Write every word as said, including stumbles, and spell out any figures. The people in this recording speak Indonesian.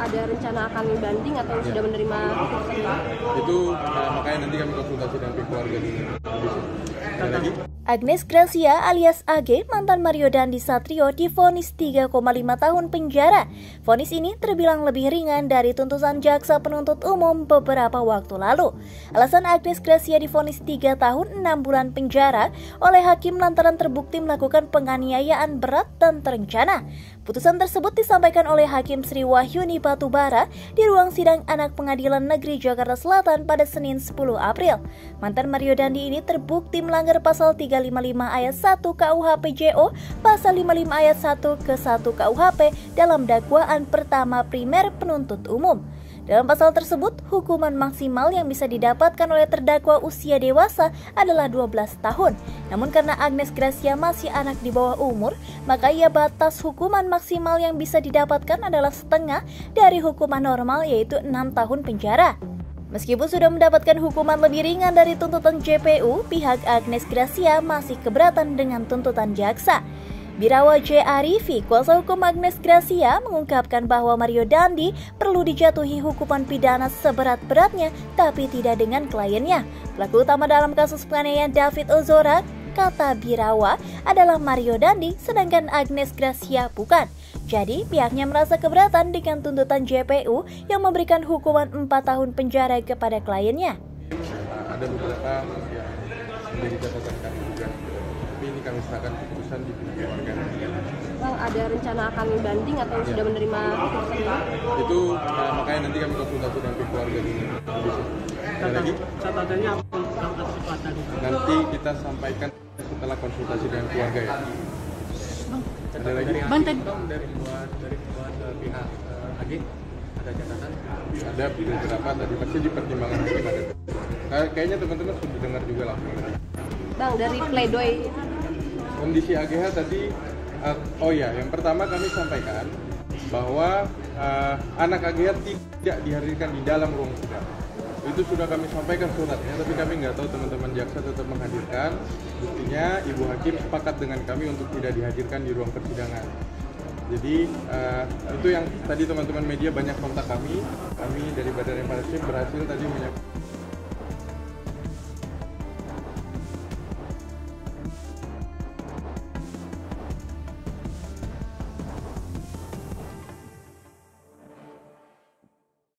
ada rencana akan banding atau ya. Sudah menerima keputusan itu? Itu uh, makanya nanti kami konsultasi dengan pihak keluarga di Indonesia. Agnes Gracia alias A G, mantan Mario Dandy Satriyo, divonis tiga koma lima tahun penjara. Vonis ini terbilang lebih ringan dari tuntutan jaksa penuntut umum beberapa waktu lalu. Alasan Agnes Gracia divonis tiga tahun enam bulan penjara oleh hakim lantaran terbukti melakukan penganiayaan berat dan terencana. Putusan tersebut disampaikan oleh Hakim Sri Wahyuni Batubara di ruang sidang anak Pengadilan Negeri Jakarta Selatan pada Senin sepuluh April. Mantan Mario Dandy ini terbukti melanggar pasal tiga ratus lima puluh lima ayat satu K U H P J O, pasal lima puluh lima ayat satu ke satu K U H P dalam dakwaan pertama primer penuntut umum. Dalam pasal tersebut, hukuman maksimal yang bisa didapatkan oleh terdakwa usia dewasa adalah dua belas tahun. Namun karena Agnes Gracia masih anak di bawah umur, maka ia batas hukuman maksimal yang bisa didapatkan adalah setengah dari hukuman normal, yaitu enam tahun penjara. Meskipun sudah mendapatkan hukuman lebih ringan dari tuntutan J P U, pihak Agnes Gracia masih keberatan dengan tuntutan jaksa. Birawa J Arifi, kuasa hukum Agnes Gracia, mengungkapkan bahwa Mario Dandy perlu dijatuhi hukuman pidana seberat-beratnya, tapi tidak dengan kliennya. Pelaku utama dalam kasus penganiayaan David Ozora, kata Birawa, adalah Mario Dandy, sedangkan Agnes Gracia bukan. Jadi pihaknya merasa keberatan dengan tuntutan J P U yang memberikan hukuman empat tahun penjara kepada kliennya. Ada beberapa yang menjadi catatan kami juga, tapi ini kami serahkan keputusan di pihak keluarga. Bang, ada rencana akan banding atau ya. Sudah menerima keputusan itu? Itu uh, makanya nanti kami konsultasi dengan pihak keluarga di Indonesia. Catatannya apa? Nanti kita sampaikan setelah konsultasi dengan keluarga ya. Ada lagi? Bang, dari buat dari buat pihak A G ada catatan? Ada beberapa tadi pasti dipertimbangkan. Kayaknya teman-teman sudah dengar juga lah. Bang, dari pledoi kondisi A G H tadi, uh, oh ya, yang pertama kami sampaikan bahwa uh, anak A G H tidak dihadirkan di dalam ruang sidang. Itu sudah kami sampaikan suratnya, tapi kami nggak tahu teman-teman jaksa tetap menghadirkan. Buktinya Ibu Hakim sepakat dengan kami untuk tidak dihadirkan di ruang persidangan. Jadi uh, itu yang tadi teman-teman media banyak kontak kami, kami dari Badan Imparsial berhasil tadi menyampaikan.